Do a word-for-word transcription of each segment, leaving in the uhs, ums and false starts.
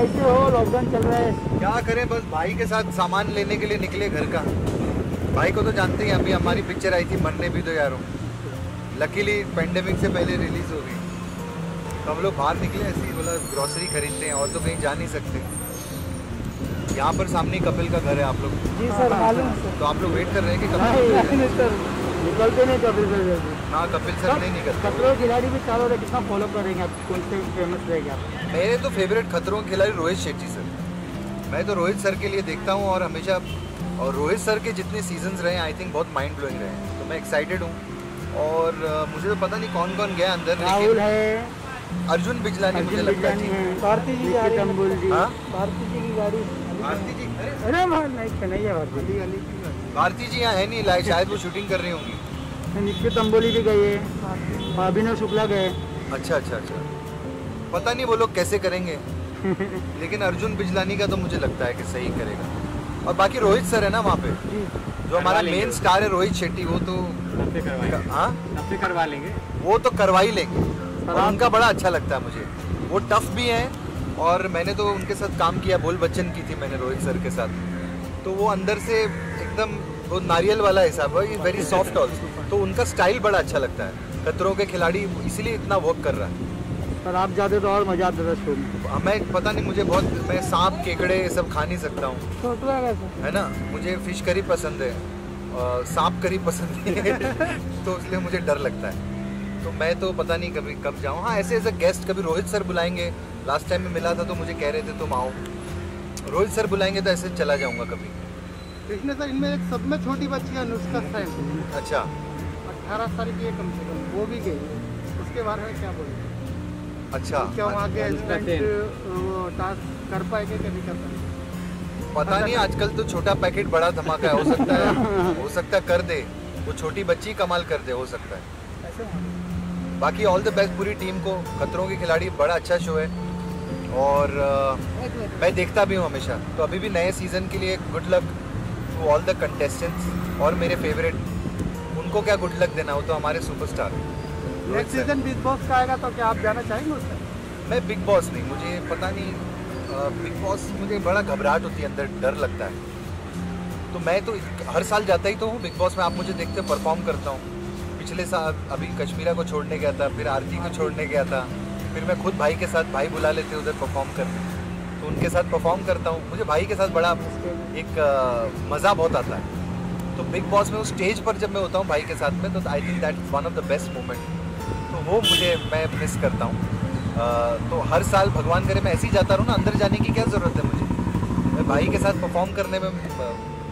कैसे हो? लॉकडाउन चल रहा है, क्या करें, बस भाई के साथ सामान लेने के लिए निकले घर का। भाई को तो जानते ही, अभी हमारी पिक्चर आई थी मरने भी दो यारों, लकीली पेंडेमिक से पहले रिलीज हो गई, तो हम लोग बाहर निकले ऐसे ही, बोला ग्रॉसरी खरीदते हैं, और तो कहीं जा नहीं सकते। यहाँ पर सामने कपिल का घर है, आप लोग जी सर मालूम, तो आप लोग वेट कर रहे हैं कि कपिल निकलते नहीं कपिल सर। हाँ कपिल सर नहीं निकलते। खतरों के खिलाड़ी भी चारों कितना फॉलो करेंगे आप, कौन से फेमस रहेगा? मेरे तो फेवरेट खतरों के खिलाड़ी रोहित शेट्टी सर, मैं तो रोहित सर के लिए देखता हूँ और हमेशा, और रोहित सर के जितने सीजन्स रहे आई थिंक बहुत माइंड ब्लोइंग रहे हैं, तो मैं एक्साइटेड हूँ। और मुझे तो पता नहीं कौन कौन गया अंदर, राहुल है, अर्जुन बिजलानी, मुझे लगता है आरती जी, आरती जी की गाड़ी, आरती जी, अरे नहीं है भारती जी यहाँ है नहीं, लाइक शायद वो शूटिंग कर रही होंगी। निश्चित तंबोली भी गए, अभिनव शुक्ला गए। अच्छा अच्छा अच्छा, पता नहीं वो लोग कैसे करेंगे लेकिन अर्जुन बिजलानी का तो मुझे लगता है कि सही करेगा। और बाकी रोहित सर है ना वहाँ पे, जो हमारा मेन स्टार है रोहित शेट्टी, वो तो हाँ करवा लेंगे, वो तो करवा ही लेंगे। उनका बड़ा अच्छा लगता है मुझे, वो टफ भी है, और मैंने तो उनके साथ काम किया, बोल बच्चन की थी मैंने रोहित सर के साथ, तो वो अंदर से एकदम वो नारियल वाला हिसाब है, वेरी सॉफ्ट ऑल्सो, तो उनका स्टाइल बड़ा अच्छा लगता है। खतरों के खिलाड़ी इसीलिए इतना वर्क कर रहा है। पर आप जाते तो और मजा आता था शो में। मैं पता नहीं, मुझे बहुत, मैं सांप केकड़े सब खा नहीं सकता हूँ, है ना, मुझे फिश करी पसंद है, सांप करी पसंद है तो इसलिए मुझे डर लगता है, तो मैं तो पता नहीं कभी कब जाऊँ। हाँ ऐसे ऐसे गेस्ट कभी रोहित सर बुलाएंगे, लास्ट टाइम में मिला था तो मुझे कह रहे थे तुम आओ, रोहित सर बुलाएंगे तो ऐसे चला जाऊंगा कभी। इसमें सर, इनमें एक सब में छोटी बच्ची है अनुष्का साहब, अच्छा अठारह साल की है कम से कम, वो भी गई, उसके बारे में क्या बोलेंगे? अच्छा क्या वहाँ के टास्क कर पाएंगे कि नहीं कर पाएंगे पता नहीं, आजकल तो छोटा पैकेट बड़ा धमाका है, हो सकता है हो सकता है कर दे, वो छोटी बच्ची कमाल कर दे, हो सकता है। बाकी ऑल द बेस्ट पूरी टीम को, खतरों के खिलाड़ी बड़ा अच्छा शो है, और uh, मैं देखता भी हूँ हमेशा, तो अभी भी नए सीज़न के लिए good luck to all the contestants, और मेरे फेवरेट, उनको क्या गुड लक देना, हो तो हमारे superstar. Next season big boss का आएगा, तो क्या आप जाना चाहेंगे उसमें? मैं बिग बॉस नहीं, मुझे पता नहीं, बिग बॉस मुझे बड़ा घबराहट होती है, अंदर डर लगता है, तो मैं तो हर साल जाता ही तो हूँ बिग बॉस में, आप मुझे देखते परफॉर्म करता हूँ। पिछले साल अभी कश्मीरा को छोड़ने गया था, फिर आरती को छोड़ने गया था, फिर मैं खुद भाई के साथ, भाई बुला लेते उधर परफॉर्म करने, तो उनके साथ परफॉर्म करता हूँ, मुझे भाई के साथ बड़ा एक मज़ा बहुत आता है। तो बिग बॉस में उस स्टेज पर जब मैं होता हूँ भाई के साथ में, तो I think that one of the best moment, तो वो मुझे, मैं मिस करता हूँ। तो हर साल भगवान करे मैं ऐसे ही जाता रहूँ ना, अंदर जाने की क्या ज़रूरत है मुझे, मैं भाई के साथ परफॉर्म करने में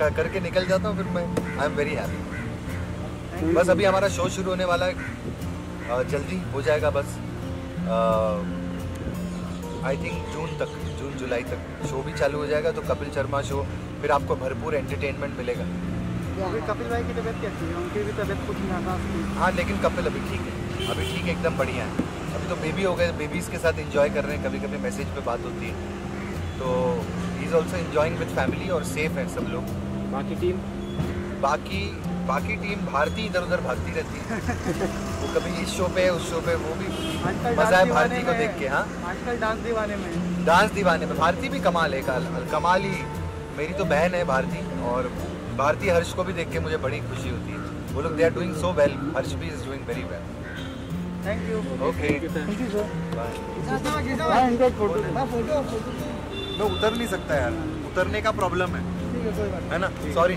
करके निकल जाता हूँ, फिर मैं आई एम वेरी हैप्पी। बस अभी हमारा शो शुरू होने वाला है, जल्दी हो जाएगा, बस आई थिंक जून तक, जून जुलाई तक शो भी चालू हो जाएगा, तो कपिल शर्मा शो, फिर आपको भरपूर एंटरटेनमेंट मिलेगा। कपिल भाई की तबीयत कैसी है? उनकी भी तबीयत कुछ नासाज़ थी। हाँ लेकिन कपिल अभी ठीक है, अभी ठीक है, एकदम बढ़िया है, अभी तो बेबी हो गए, बेबीज़ के साथ एंजॉय कर रहे हैं, कभी कभी मैसेज पे बात होती है, तो he is also enjoying with family, और सेफ है सब लोग। बाकी टीम, बाकी बाकी टीम भारती इधर उधर भागती रहती है वो कभी इस शो पे उस शो पे, वो भी मजा है भारती को देख के। हाँ आजकल डांस दीवाने में, डांस दीवाने में भारती भी कमाल है, कमाल ही, मेरी तो बहन है भारती, और भारती हर्ष को भी देख के मुझे बड़ी खुशी होती है, वो लोग they are doing so well, Harsh भी is doing very well. Thank you, okay मैं उतर नहीं सकता यार, उतरने का प्रॉब्लम है, है ना, सॉरी।